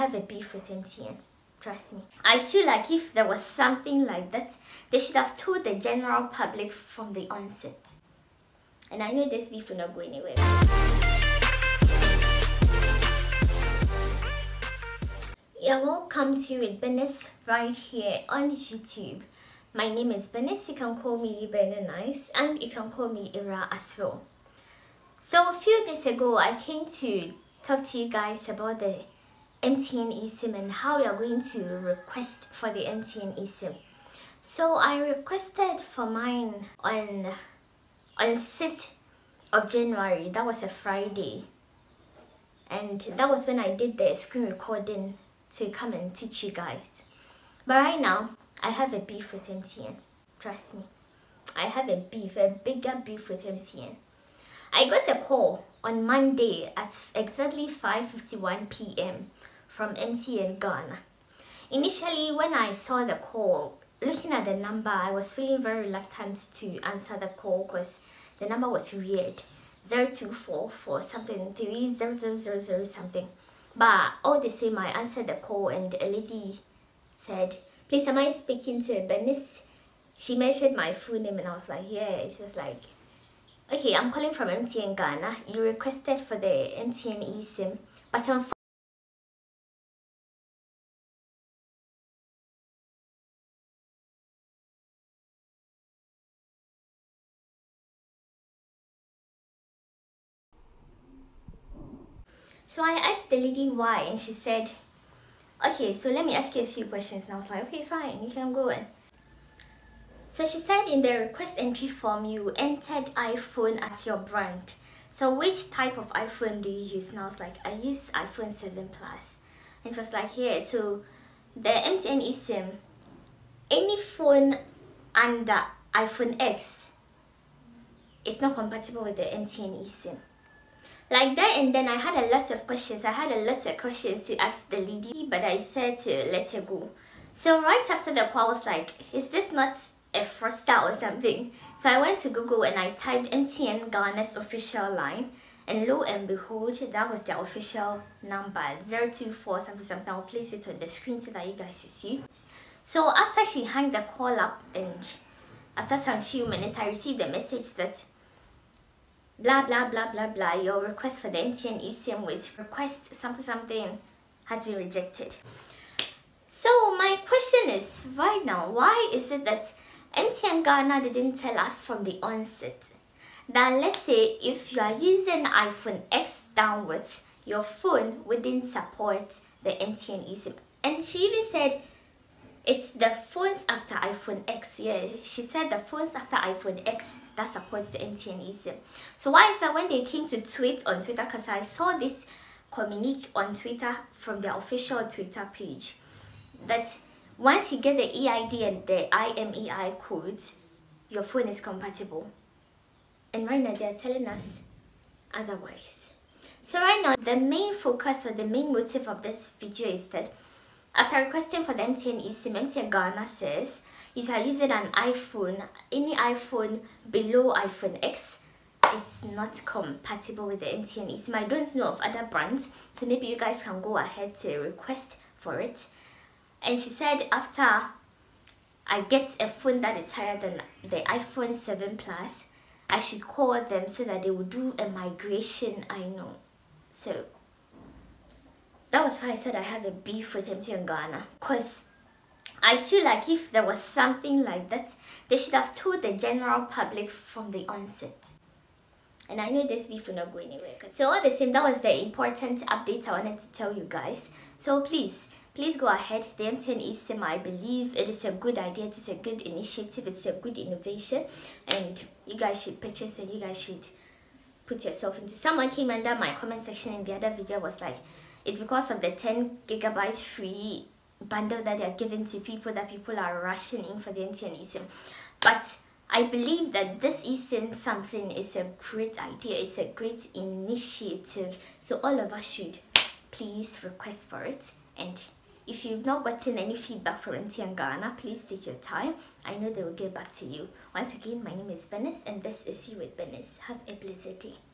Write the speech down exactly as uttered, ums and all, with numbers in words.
have a beef with M T N. Trust me. I feel like if there was something like that, they should have told the general public from the onset. And I know this beef will not go anywhere. You're welcome to with Bernice right here on YouTube. My name is Bernice. You can call me Bernice Nice, and you can call me Ira as well. So a few days ago, I came to talk to you guys about the M T N eSIM and how we are going to request for the M T N eSIM. So I requested for mine on on sixth of January. That was a Friday, and that was when I did the screen recording to come and teach you guys. But right now I have a beef with M T N. Trust me, I have a beef, a bigger beef with M T N. I got a call on Monday at exactly five fifty-one p m from M T N Ghana. Initially, when I saw the call, looking at the number, I was feeling very reluctant to answer the call because the number was weird. zero two four four something, three zero zero zero something. But all the same, I answered the call and a lady said, "Please, am I speaking to Bernice?" She mentioned my full name and I was like, yeah. She was like, "Okay, I'm calling from M T N Ghana. You requested for the M T N eSIM, but I'm So I asked the lady why, and she said, "Okay, so let me ask you a few questions." And I was like, "Okay, fine, you can go in." So she said in the request entry form, you entered iPhone as your brand. So which type of iPhone do you use? And I was like, "I use iPhone seven Plus. And she was like, "Yeah, so the M T N eSIM, any phone under iPhone ten, it's not compatible with the M T N eSIM. Like that, and then I had a lot of questions. I had a lot of questions to ask the lady, but I decided to let her go. So right after the call, I was like, is this not a fraudster or something? So I went to Google and I typed M T N Ghana's official line, and lo and behold, that was their official number, zero two four something something. I'll place it on the screen so that you guys will see. So after she hung the call up, and after some few minutes, I received a message that blah blah blah blah blah, your request for the M T N eSIM with request something something has been rejected. So my question is right now, why is it that M T N Ghana didn't tell us from the onset that, let's say, if you are using iPhone ten downwards, your phone wouldn't support the M T N eSIM? And she even said it's the phones after iPhone ten. Yeah, she said the phones after iPhone ten that supports the M T N eSIM. So why is that when they came to tweet on Twitter, because I saw this communique on Twitter from their official Twitter page, that once you get the E I D and the I M E I codes, your phone is compatible. And right now they are telling us otherwise. So right now the main focus or the main motive of this video is that after requesting for the M T N eSIM, M T N Ghana says if you are using an iPhone, any iPhone below iPhone ten, it's not compatible with the M T N eSIM. I don't know of other brands, so maybe you guys can go ahead to request for it. And she said after I get a phone that is higher than the iPhone seven Plus, I should call them so that they will do a migration. I know. So that was why I said I have a beef with M T N Ghana, because I feel like if there was something like that, they should have told the general public from the onset. And I know this beef will not go anywhere. So all the same, that was the important update I wanted to tell you guys. So please, please go ahead. The M T N eSIM, I believe it is a good idea. It is a good initiative. It's a good innovation. And you guys should purchase and you guys should put yourself into. Someone came under my comment section in the other video was like, it's because of the ten gigabyte free bundle that they are giving to people that people are rushing in for the M T N eSIM. But I believe that this eSIM something is a great idea, it's a great initiative. So all of us should please request for it. And if you've not gotten any feedback from M T N Ghana, please take your time. I know they will get back to you. Once again, my name is Bernice and this is You with Bernice. Have a blessed day.